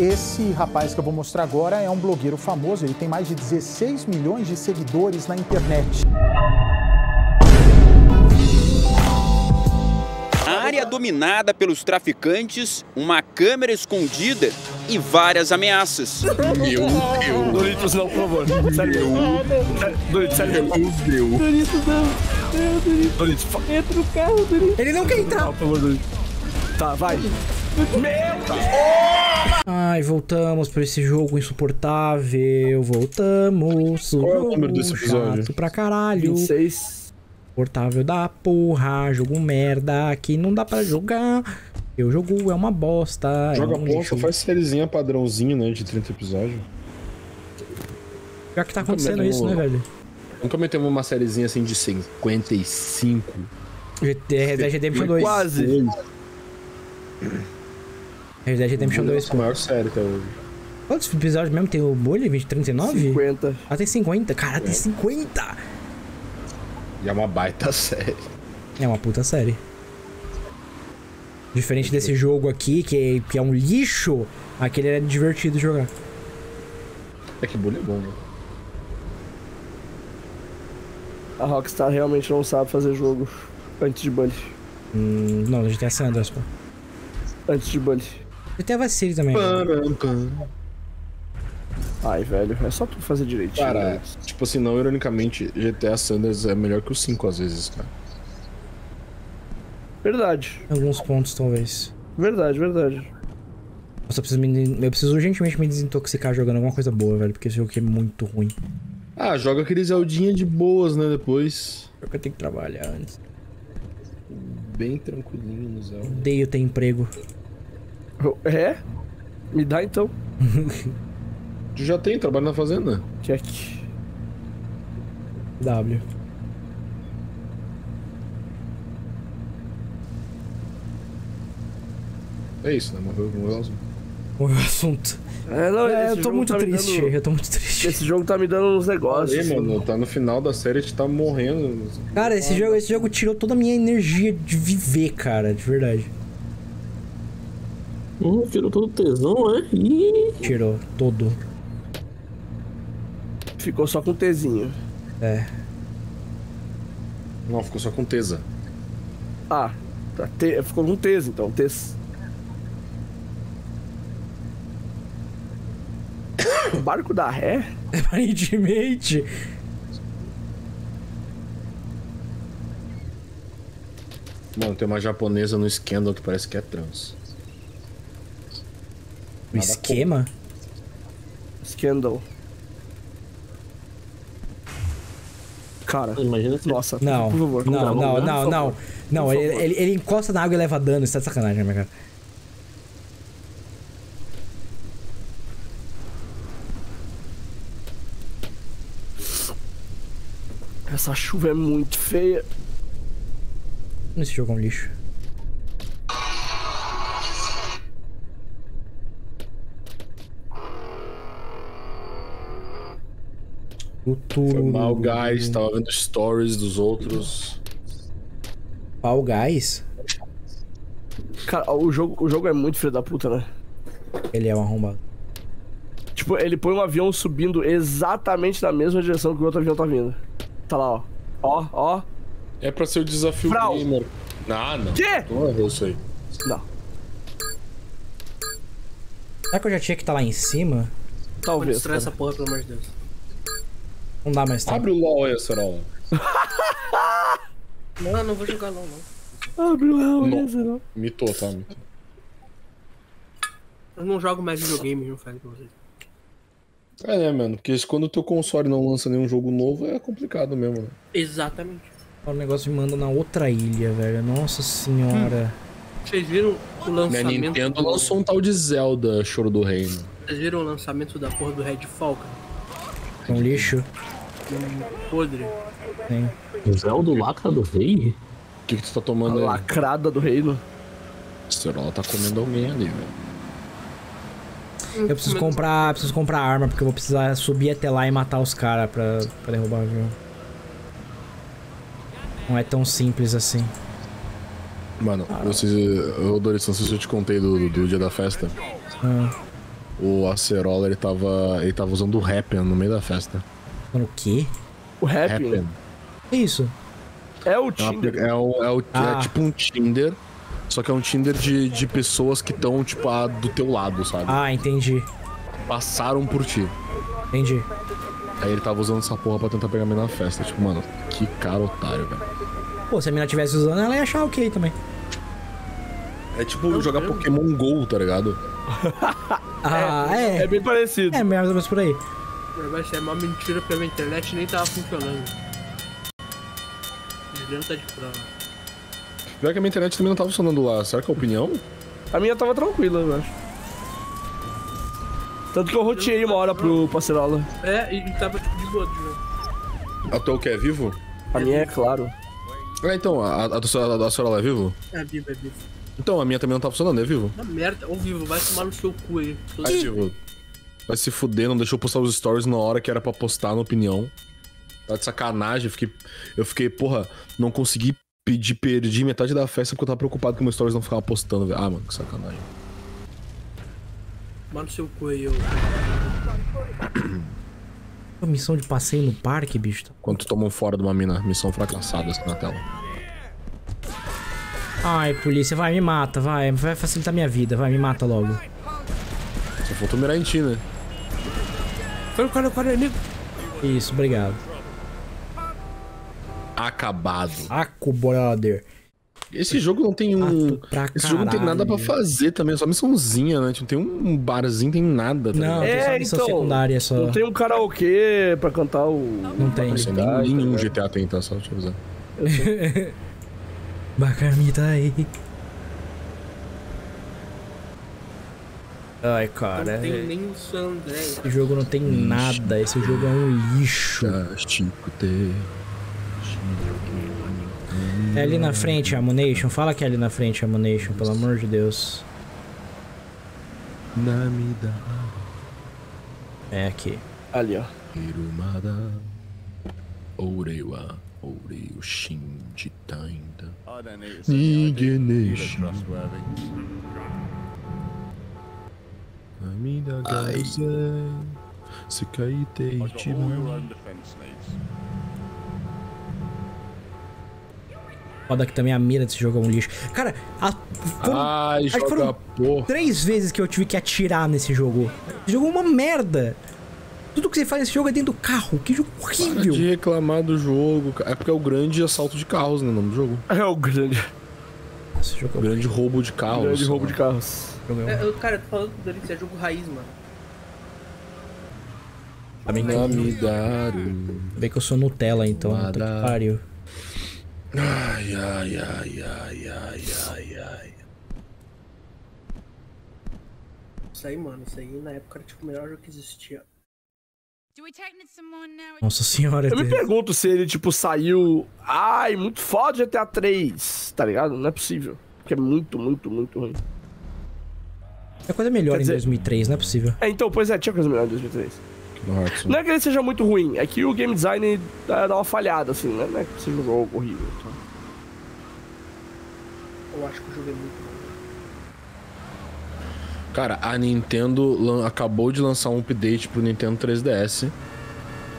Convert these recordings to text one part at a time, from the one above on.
Esse rapaz que eu vou mostrar agora é um blogueiro famoso, ele tem mais de 16 milhões de seguidores na internet. A área dominada pelos traficantes, uma câmera escondida e várias ameaças. Meu. Doritos não, por favor. Sério, Doritos, sério, meu. Doritos não. Doritos, entra no carro, Doritos. Ele não quer entrar. Não, por favor, Doritos. Tá, vai. Meu! Ai, voltamos pra esse jogo insuportável. Voltamos. Qual é o número desse episódio? Chato pra caralho. 26. Insuportável da porra. Jogo merda. Aqui não dá pra jogar. Eu jogo, é uma bosta. Joga é um bosta, faz sériezinha padrãozinha, né? De 30 episódios. Pior que tá acontecendo isso, né, velho? Nunca metemos uma sériezinha assim de 55. GTA 2. Quase. Red Dead Redemption 2. Maior série até hoje. Quantos episódios mesmo tem o Bolha? 20, 39? 50. Ah, tem 50? Cara, tem 50! E é uma baita série. É uma puta série. Diferente desse jogo aqui, que é um lixo, aquele era divertido jogar. É que Bolha é bom, né? A Rockstar realmente não sabe fazer jogo antes de Bully. Não, a gente tem a Sanders, pô. Antes de Bully. Eu até vacilo também. Ai, velho, é só tu fazer direitinho. Cara, né? Tipo assim, não, ironicamente, GTA Sanders é melhor que o 5 às vezes, cara. Verdade. Alguns pontos, talvez. Verdade. Nossa, eu preciso urgentemente me desintoxicar jogando alguma coisa boa, velho, porque esse jogo aqui é muito ruim. Ah, joga aquele Zeldinha de boas, né, depois. Porque eu tenho que trabalhar antes. Bem tranquilinho no Zelda. Odeio ter emprego. É? Me dá então. Tu já tem trabalho na fazenda? Check. W. É isso, né? Morreu o assunto. É, não, é, eu tô muito triste. Esse jogo tá me dando uns negócios. Aí, mano, tá no final da série, a gente tá morrendo. Cara, esse jogo tirou toda a minha energia de viver, cara, de verdade. Tirou todo o tesão, é? Tirou todo. Ficou só com tesinho. É. Não, ficou só com tesa. Ah, tá, ficou com tesa, então, tesa. O barco da ré? Aparentemente. Mano, tem uma japonesa no Scandal que parece que é trans. O esquema? Scandal. Cara, imagina que... Nossa, não, por favor. Não. Ele encosta na água e leva dano. Isso tá de sacanagem, minha cara. Essa chuva é muito feia. Esse jogo é um lixo. Foi mal, guys. Tava vendo stories dos outros. Mal, guys? Cara, o jogo é muito filho da puta, né? Ele é um arrombado. Tipo, ele põe um avião subindo exatamente na mesma direção que o outro avião tá vindo. Tá lá, ó. Ó. É pra ser o desafio gamer. Ah, não. Quê? Não errou isso aí. Não. Será que eu já tinha que tá lá em cima? Talvez. Destrói essa porra, pelo amor de Deus. Não dá mais tempo. Abre o LOL aí, Acerola. Não vou jogar LOL, não. Abre o LOL aí, Acerola. Mitou, tá? Eu não jogo mais videogame, não falei pra vocês. É, né, mano? Porque quando o teu console não lança nenhum jogo novo, é complicado mesmo, né? Exatamente. O negócio me manda na outra ilha, velho. Nossa senhora. Vocês viram o lançamento... Minha Nintendo lançou um tal de Zelda, Choro do Reino. Vocês viram o lançamento da porra do Redfall, cara? É um lixo. Podre. Tem. O Zelda Lacra do Rei? O que tu tá tomando aí? A lacrada do reino. O Cerola tá comendo alguém ali, velho. Eu preciso comprar arma, porque eu vou precisar subir até lá e matar os caras pra derrubar o avião. Não é tão simples assim. Mano, eu, Doritos, não sei se eu te contei do dia da festa. o Acerola, ele tava usando o Happn no meio da festa. Mano, o quê? O Happn? É isso? É o Tinder. É tipo um Tinder, só que é um Tinder de pessoas que estão, tipo, do teu lado, sabe? Ah, entendi. Passaram por ti. Entendi. Aí ele tava usando essa porra pra tentar pegar a mina na festa. Tipo, mano, que cara otário, velho. Pô, se a mina tivesse usando, ela ia achar ok também. É tipo jogar Pokémon GO, tá ligado? Ah, é. É bem parecido. É, mais ou menos por aí. Mas é uma mentira pela internet, nem tava funcionando. O Juliano tá de prova. Pior que a minha internet também não tava funcionando lá. Será que é opinião? A minha tava tranquila, eu acho. Tanto que eu roteei uma hora pro Acerola. É, e tava tipo de boa, né? A tua o que? É vivo? A minha é claro. É, então, a Acerola é vivo? É vivo, é vivo. Então, a minha também não tá funcionando, é vivo? Na merda, ao vivo, vai tomar no seu cu aí. Ativo. Vai se fuder, não deixou eu postar os stories na hora que era pra postar na opinião. Tá de sacanagem, eu fiquei, porra, não consegui pedir, perdi metade da festa porque eu tava preocupado que meus stories não ficavam postando, velho. Ah, mano, que sacanagem. Tomar no seu cu aí, eu. Missão de passeio no parque, bicho. Quando tu tomou fora de uma mina, missão fracassada assim na tela. Ai, polícia, vai, me mata, vai. Vai facilitar minha vida, vai, me mata logo. Só faltou mirar em ti, né? Foi o cara, amigo. Isso, obrigado. Acabado. Aco, brother. Esse jogo não tem jogo não tem nada pra fazer também, só missãozinha, né? Não tem um barzinho, tem nada. Tá não, é, tem só missão secundária, só. Não tem um karaokê pra cantar o... Não tem. Nenhum GTA tem, tá? Só deixa eu avisar. Bacarmita aí. Ai, cara. Não tem nem o San Andreas. Esse jogo não tem nada, esse jogo é um lixo. É ali na frente, Amunation. Fala que é ali na frente, Amunation, pelo amor de Deus. É aqui. Ali, ó. Foda que também a mira desse jogo é um lixo. Cara, foram 3 vezes que eu tive que atirar nesse jogo. Esse jogo é uma merda. Tudo que você faz nesse jogo é dentro do carro. Que jogo horrível. Para de reclamar do jogo. É porque é o grande assalto de carros, né? O nome do jogo. É o grande. Esse jogo é o grande roubo de carros. Grande roubo de carros. Cara, eu tô falando com o Doritos, é jogo raiz, mano. Vê que eu sou Nutella, então. Puta que pariu. Ai, ai, ai, ai, ai, ai, ai. Isso aí, mano, isso aí na época era tipo o melhor jogo que existia. Nossa senhora. Eu me pergunto se ele tipo saiu. Ai, muito foda GTA 3, tá ligado? Não é possível. Porque é muito, muito, muito ruim. É coisa melhor em 2003, não é possível. É, então, pois é, tinha coisa melhor em 2003. Nossa. Não é que ele seja muito ruim, é que o game design dá uma falhada, assim, né? Não é que seja um jogo horrível. Tá? Eu acho que o jogo é muito bom. Cara, a Nintendo acabou de lançar um update pro Nintendo 3DS,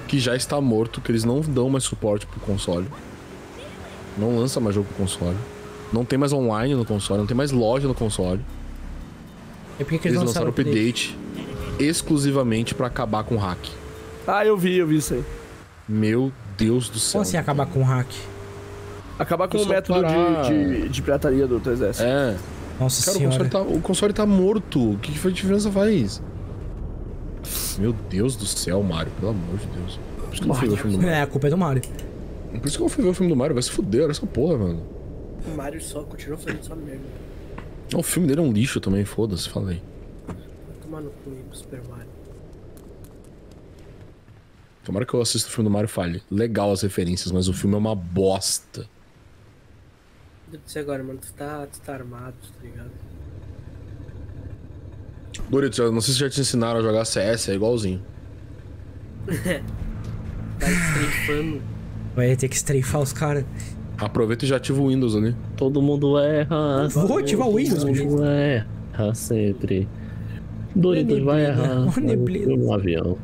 que já está morto, que eles não dão mais suporte pro console. Não lança mais jogo pro console. Não tem mais online no console, não tem mais loja no console. É porque eles lançaram o update exclusivamente pra acabar com o hack. Ah, eu vi isso aí. Meu Deus do céu. Como assim acabar com o hack? Acabar com o método de pirataria do 3DS. É. Nossa cara, senhora. O console tá morto. O que foi a diferença faz? Meu Deus do céu, Mario. Pelo amor de Deus. Por isso que eu não fui ver o filme do Mario. É, a culpa é do Mario. Por isso que eu não fui ver o filme do Mario. Vai se fuder, olha essa porra, mano. O Mario só continuou fazendo sua merda. O filme dele é um lixo também, foda-se, falei. Mano, comigo, Super Mario. Tomara que eu assista o filme do Mario e fale. Legal as referências, mas o filme é uma bosta. Eu disse agora, mano, tu tá armado, tá ligado? Doritos, eu não sei se já te ensinaram a jogar CS, é igualzinho. Tá estrefando. Vai ter que estrefar os caras. Aproveita e já ativa o Windows ali. Todo mundo erra. Vou ativar o Windows, bicho. Todo mundo erra sempre. Doritos vai errar. Um avião.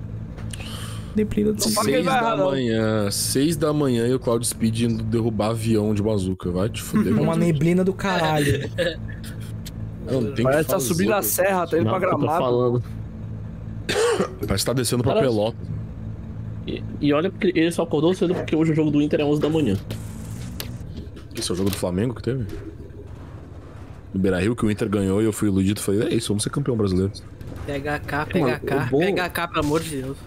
Neblina. 6 da manhã e o Cloud Speed indo derrubar avião de bazuca. Vai te fuder. Uma neblina do caralho. Não, parece que tá subindo a serra, tá indo pra Gramado. Parece que tá descendo pra Pelota. E olha, porque ele só acordou cedo porque hoje o jogo do Inter é 11 da manhã. Esse é o jogo do Flamengo que teve? No Beira-Rio que o Inter ganhou e eu fui iludido e falei, é isso, vamos ser campeão brasileiro. Pega a K, pelo amor de Deus.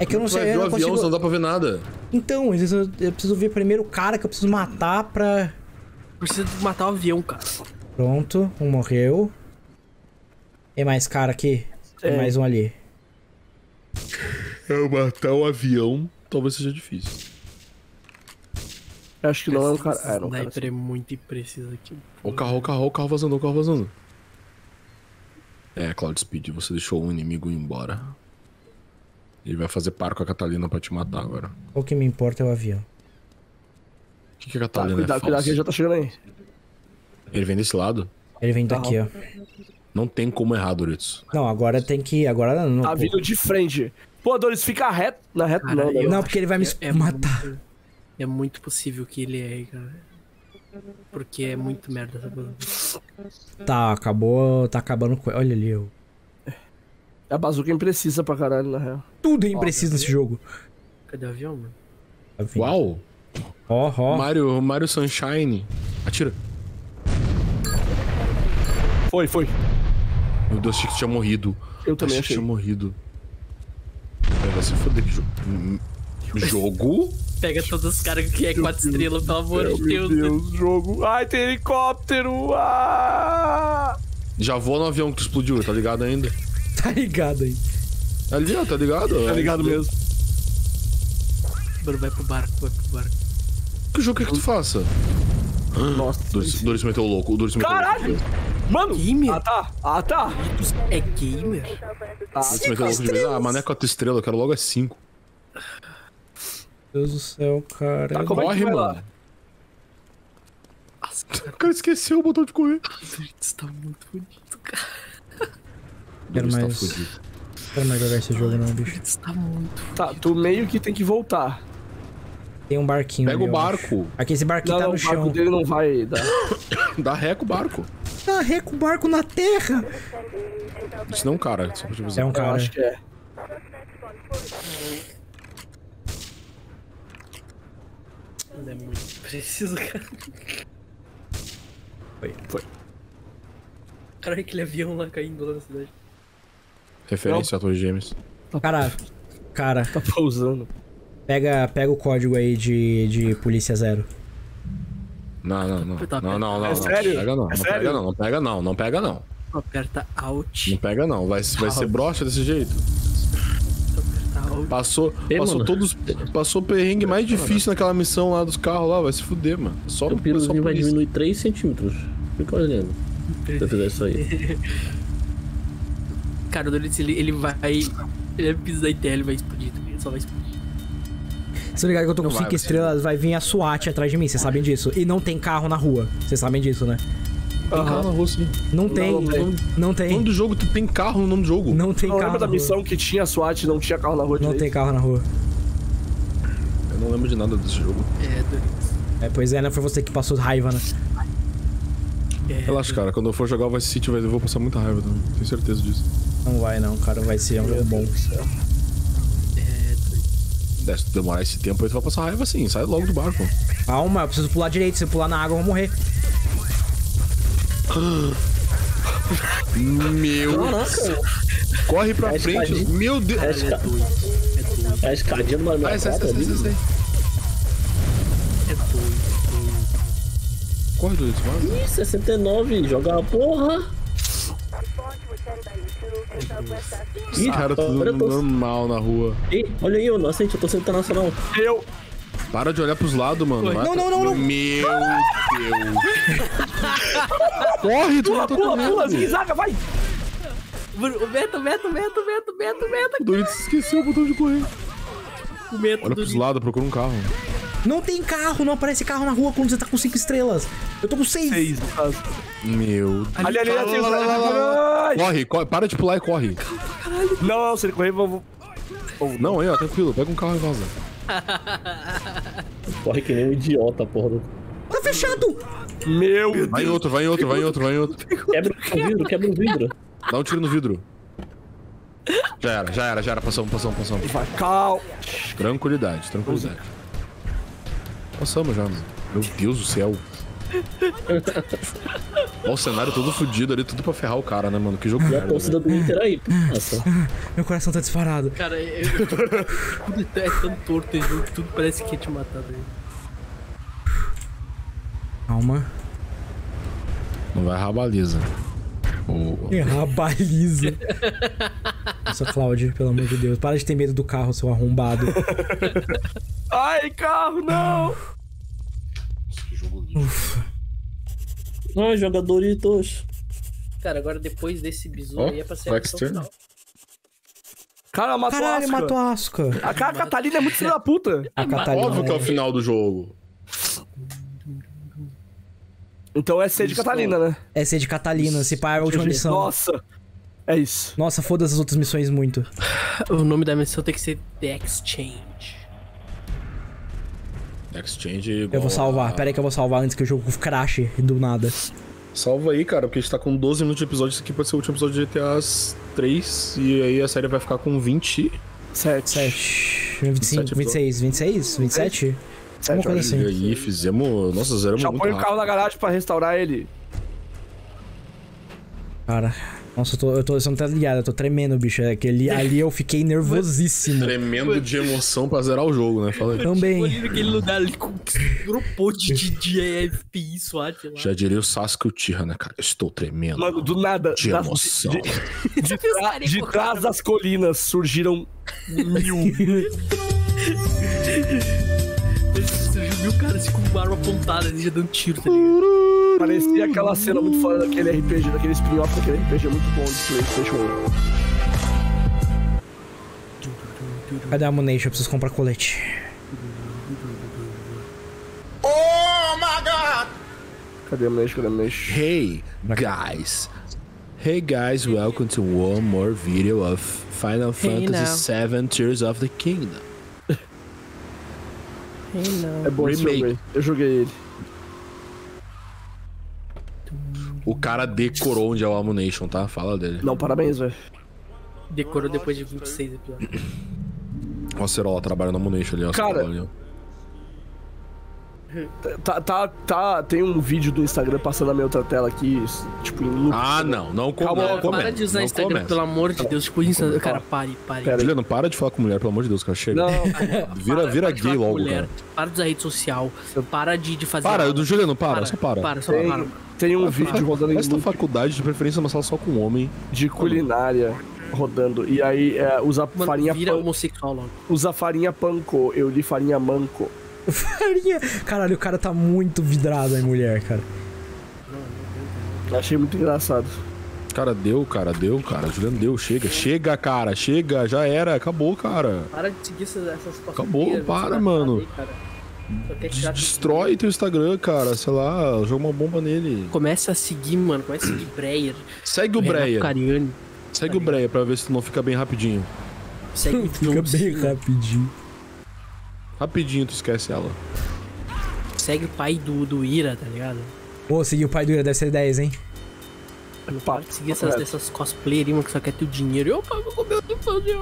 É que eu não sei, eu não consigo... avião, não dá pra ver nada. Então, eu preciso ver primeiro o cara que eu preciso matar pra... Preciso matar o avião, cara. Pronto, um morreu. Tem mais cara aqui? Tem mais um ali. Eu matar o avião, talvez seja difícil. Eu acho que não é o cara. Ah, não, o sniper é muito impreciso aqui. O carro vazando, o carro vazando. É, Cloud Speed, você deixou um inimigo ir embora. Ele vai fazer par com a Catalina pra te matar agora. O que me importa é o avião. O que, que a Catalina é falsa? Cuidado que ele já tá chegando aí. Ele vem desse lado? Ele vem daqui, ó. Não tem como errar, Doritos. Não, agora tem que... Agora não. Tá vindo de frente. Pô, Doritos, fica reto. Na reta não. Não, porque ele vai me matar. É muito possível que ele erre, cara. Porque é muito merda essa coisa. Tá, acabou... Tá acabando com... Olha ali, eu... A bazuca é imprecisa pra caralho, na real. Tudo é impreciso nesse jogo. Cadê o avião, mano? Uau! Ó, ó. Mario Sunshine. Atira. Foi, foi. Meu Deus, achei que tinha morrido. Eu também achei. Que tinha morrido. Vai se foder, que jogo. Jogo? Pega todos os caras que é 4 estrelas, pelo amor de Deus. Meu Deus, jogo. Ai, tem helicóptero. Ah! Já voa no avião que tu explodiu, tá ligado ainda? Tá ligado aí. Ali, ó, tá ligado? Tá ligado mesmo. Bora, vai pro barco, vai pro barco. Que jogo que tu faça? Nossa. O Doritos meteu louco, o Doritos meteu louco. Caralho! Mano! Gamer? Ah, tá! Ah, tá! É gamer? Ah, você meteu louco de vez. Ah, mané 4 estrelas, eu quero logo 5. Meu Deus do céu, cara. Corre, mano. O cara esqueceu o botão de correr. Isso tá muito bonito, cara. Quero mais jogar esse jogo não, bicho. Tá muito. Tá, tu meio que tem que voltar. Tem um barquinho. Pega ali, o barco. Aqui esse barquinho tá no chão. O barco dele não vai dar. Dá ré com o barco. Dá ré com o barco na terra. Isso não é um cara. É um cara. Eu acho que é. Ele é muito preciso, cara. Foi. Caralho, aquele avião lá caindo lá na cidade. Referência a Torre Gêmeos. Cara. Tá pausando. Pega o código aí de Polícia Zero. Não. É sério? Não pega não. Aperta Alt. Não pega não, vai ser broxa desse jeito. Aperta Alt. Passou perrengue mais difícil naquela missão lá dos carros lá, vai se fuder, mano. Só o piloto vai diminuir 3 centímetros. Fica olhando. Se eu fizer isso aí. Cara, o Doritos, ele vai... Ele vai pisar em terra, ele vai explodir também. Ele só vai explodir. Você ligado que eu tô com 5 estrelas, vai vir a SWAT atrás de mim, vocês sabem disso. E não tem carro na rua, vocês sabem disso, né? Tem carro na rua, sim. Não tem. No nome do jogo, tu tem carro no nome do jogo. Não tem carro na rua. Eu lembro da missão que tinha SWAT, não tinha carro na rua. Não tem carro na rua. Eu não lembro de nada desse jogo. É, Doritos. É, pois é, né? Foi você que passou raiva, né? Relaxa, cara. Quando eu for jogar o Vice City, eu vou passar muita raiva também. Tenho certeza disso. Não vai não, cara. Vai ser um jogo bom. Se demorar esse tempo aí, tu vai passar raiva sim. Sai logo do barco. Calma, eu preciso pular direito. Se eu pular na água, eu vou morrer. Meu... Caraca. Corre pra frente. Meu Deus. É a escadinha do Mario Kart. Sai. Corre, Doritos, vai. Ih, 69, joga a porra. Ih, cara, tudo normal na rua. Ei, olha aí, eu não aceito, eu tô sendo internacional. Eu. Para de olhar pros lados, mano. Não. Meu Deus. Corre, tu não tá correndo. Pula, zigue-zaga, vai. Meta. O Doritos esqueceu o botão de correr. Olha pros lados, procura um carro. Não tem carro, não aparece carro na rua quando você tá com 5 estrelas. Eu tô com 6. 6, no caso. Meu... Ali, corre, corre, para de pular e corre. Caralho. Não, se ele correr, eu vou... Não, aí, ó, tranquilo, pega um carro e vaza. Corre que nem um idiota, porra. Olha, fechado! Meu Deus. Vai em outro, vai em outro, vai em outro, vai em outro. Quebra o vidro, quebra o vidro. Dá um tiro no vidro. Já era, já era, já era. Passamos, passamos, passamos. Vai, calma. Tranquilidade, tranquilidade. Passamos já, mano. Meu Deus do céu. Olha o cenário todo fudido ali, tudo pra ferrar o cara, né, mano? Que jogo. E a torcida do Inter aí. Nossa. Meu coração tá disparado. Cara, tudo é tão torto, jogo, tudo parece que ia te matar daí. Calma. Não vai errar a baliza. Errar a baliza. Nossa, Cláudio, pelo amor de Deus. Para de ter medo do carro, seu arrombado. Ai, carro, não! Ufa. Ai, jogadores Doritos. Cara, agora depois desse bizu aí é pra ser a final. Cara, matou a Asuka. Matou a Asuka. A Catalina é muito filha da puta. Óbvio que é o final do jogo. Então é C de Catalina, né? É C de Catalina, se pá, é a última missão. Nossa, é isso. Nossa, foda-se as outras missões muito. O nome da missão tem que ser The Exchange. Exchange... Eu vou salvar, pera aí que eu vou salvar antes que o jogo crashe do nada. Salva aí, cara, porque a gente tá com 12 minutos de episódio, isso aqui pode ser o último episódio de GTA 3, e aí a série vai ficar com 27? Uma coisa assim. E aí fizemos... Nossa, zeramos muito rápido. Já põe o carro na garagem pra restaurar ele. Cara... Nossa, você não tá ligado, eu tô tremendo, bicho. Aquele, ali eu fiquei nervosíssimo. Tremendo de emoção pra zerar o jogo, né? Fala aí. Também. Aquele lugar ali com grupo de FPI, SWAT lá. Já diria o Sasuke e o Tira, né, cara? Eu estou tremendo. Mano, do nada. De emoção. De trás das colinas surgiram mil. Surgiu mil caras com uma arma apontada ali já dando tiro, tá ligado? Parecia aquela cena muito fora daquele RPG, daquele spin-off, daquele RPG muito bom do PlayStation 1. Cadê a Ammunition? Eu preciso comprar colete. Oh my god! Cadê a Ammunition? Cadê a Ammunition? Hey, guys. Hey guys, welcome to one more video of Final Fantasy VII Tears of the Kingdom. É bom esse jogo, eu joguei ele. O cara decorou onde é o Ammunition, tá? Fala dele. Não, parabéns, velho. Decorou depois de 26 episódios. O Acerola trabalha no Ammunition ali, ó. Cara... Ali, ó. Tem um vídeo do Instagram passando na minha outra tela aqui, tipo, em loop. Ah, não. Não começa. Para de usar Instagram, começa. Pelo amor de Deus. Tipo, Instagram. Cara, pare, pare. Juliano, para de falar com mulher, pelo amor de Deus, cara. Chega. Não, vira gay logo, cara. Para de usar rede social. Para de fazer... Para, do Juliano, para. Só para. Para, só para. Tem um vídeo rodando em loop. Esta faculdade, de preferência, uma sala só com homem. De culinária, rodando. E aí, usa farinha... Vira homossexual logo. Usa farinha panko. Eu li farinha manco. Farinha... Caralho, o cara tá muito vidrado aí, mulher, cara. Achei muito engraçado. Cara, deu, cara, deu, cara. Juliano, deu. Chega, chega, cara. Chega, já era. Acabou, cara. Para de seguir essas coisas. Acabou, para, mano. Destrói teu Instagram, cara. Sei lá, joga uma bomba nele. Começa a seguir, mano. Começa a seguir Breyer. Segue o Breyer. Segue o Breyer pra ver se tu não fica bem rapidinho. Segue fica bem rapidinho. Rapidinho tu esquece ela. Segue o pai do Ira, tá ligado? Pô, seguir o pai do Ira deve ser 10, hein? Eu não paro de seguir essas cosplayerimas que só quer teu dinheiro. Eu pago com o meu infância.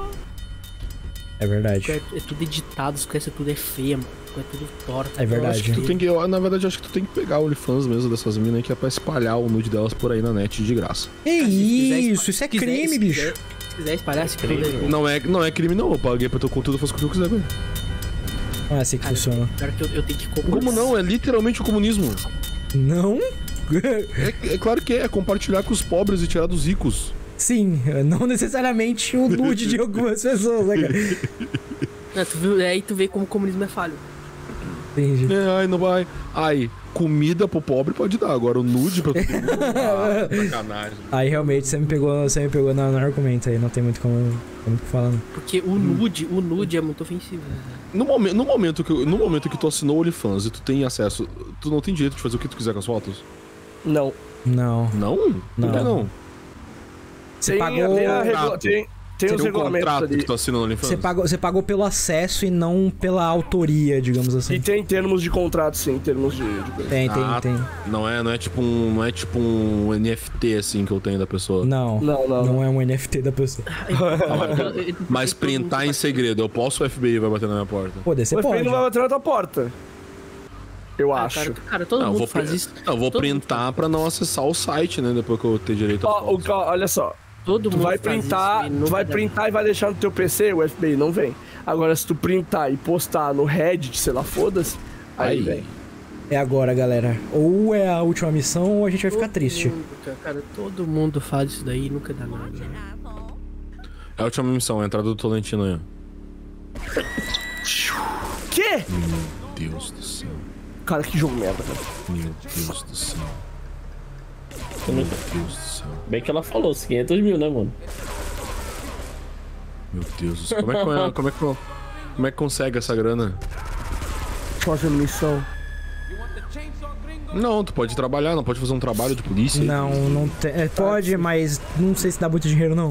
É verdade. É tudo editado, as coisas tudo é feia, mano. É tudo torto. É verdade. Acho que tu tem que, na verdade, acho que tu tem que pegar o OnlyFans mesmo dessas minas aí, que é pra espalhar o nude delas por aí na net de graça. É isso, isso é crime, bicho. Se quiser espalhar, se crime. Não é crime, não. Eu paguei pra teu conteúdo, eu faço o que eu quiser, velho. Ah, é assim que funciona. Pior que eu tenho que comprar. Como não? É literalmente o comunismo. Não? É claro que é. Compartilhar com os pobres e tirar dos ricos. Sim, não necessariamente o nude de algumas pessoas, né, cara? Aí tu vê como o comunismo é falho. Entendi. Ai, não vai. Ai, comida pro pobre pode dar, agora o nude pra todo mundo, sacanagem. Aí realmente você me pegou no argumento aí, não tem muito como falar. Porque o nude é muito ofensivo. No momento que tu assinou o OnlyFans e tu tem acesso, tu não tem direito de fazer o que tu quiser com as fotos? Não. Não. Não? Por que não? Você pagou... Tem um contrato ali que tu assina no OnlyFans? Você pagou pelo acesso e não pela autoria, digamos assim. E tem termos de contrato, sim, termos de... Tem. Não é tipo um NFT, assim, que eu tenho da pessoa. Não é um NFT da pessoa. Mas printar em segredo, eu posso, o FBI vai bater na minha porta? Pô, você pode. O FBI não vai bater na tua porta. Eu acho. Cara, todo mundo faz isso. Eu vou printar pra não acessar o site, né, depois que eu ter direito a... Olha só. Todo mundo vai printar e vai deixar no teu PC, o FBI não vem. Agora, se tu printar e postar no Reddit, sei lá, foda-se, aí vem. É agora, galera. Ou é a última missão ou a gente vai ficar triste. Todo mundo faz isso daí e nunca dá nada. É a última missão, a entrada do Tolentino aí. Que? Meu Deus do céu. Cara, que jogo merda, cara. Meu Deus do céu. Meu Deus do céu. Bem que ela falou, 500 mil, né, mano? Meu Deus do céu. Como é que consegue essa grana? Fazendo missão. Não, tu pode trabalhar, não pode fazer um trabalho de polícia. Não tem. Pode, mas não sei se dá muito dinheiro, não.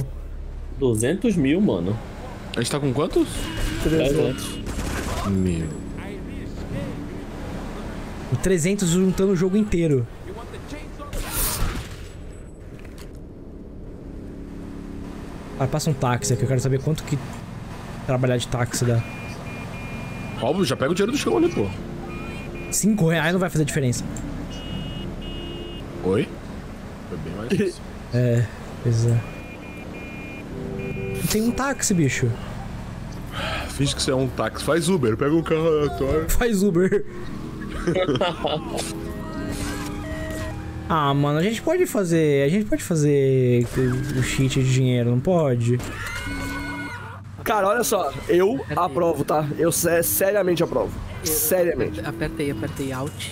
200 mil, mano. A gente tá com quantos? 300. Meu. 300 juntando o jogo inteiro. Ah, passa um táxi aqui, eu quero saber quanto que trabalhar de táxi dá. Óbvio, já pega o dinheiro do chão ali, pô. R$5 não vai fazer diferença. Oi? Foi bem mais difícil. É, pois é. Tem um táxi, bicho. Finge que você é um táxi. Faz Uber, pega o carro aleatório. Faz Uber. Ah, mano, a gente pode fazer o cheat de dinheiro, não pode? Cara, olha só, eu aprovo, tá? Eu seriamente aprovo. Seriamente. Apertei Alt.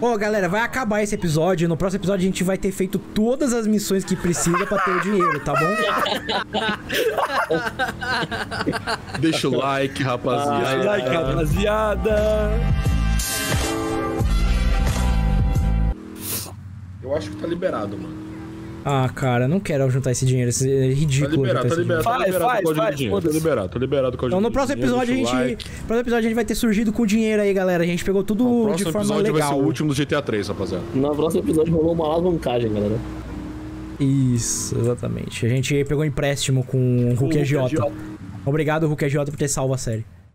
Ô, galera, vai acabar esse episódio. No próximo episódio a gente vai ter feito todas as missões que precisa pra ter o dinheiro, tá bom? Deixa o like, rapaziada. Deixa o like, rapaziada. Eu acho que tá liberado, mano. Ah, cara, não quero juntar esse dinheiro. É ridículo. Tá liberado. Então no próximo episódio a gente vai ter surgido com o dinheiro aí, galera. A gente pegou tudo de forma legal. O próximo episódio vai ser o último do GTA 3, rapaziada. No próximo episódio rolou uma alavancagem, galera. Isso, exatamente. A gente pegou empréstimo com o Hulk AJ. Obrigado, Hulk AJ, por ter salvo a série.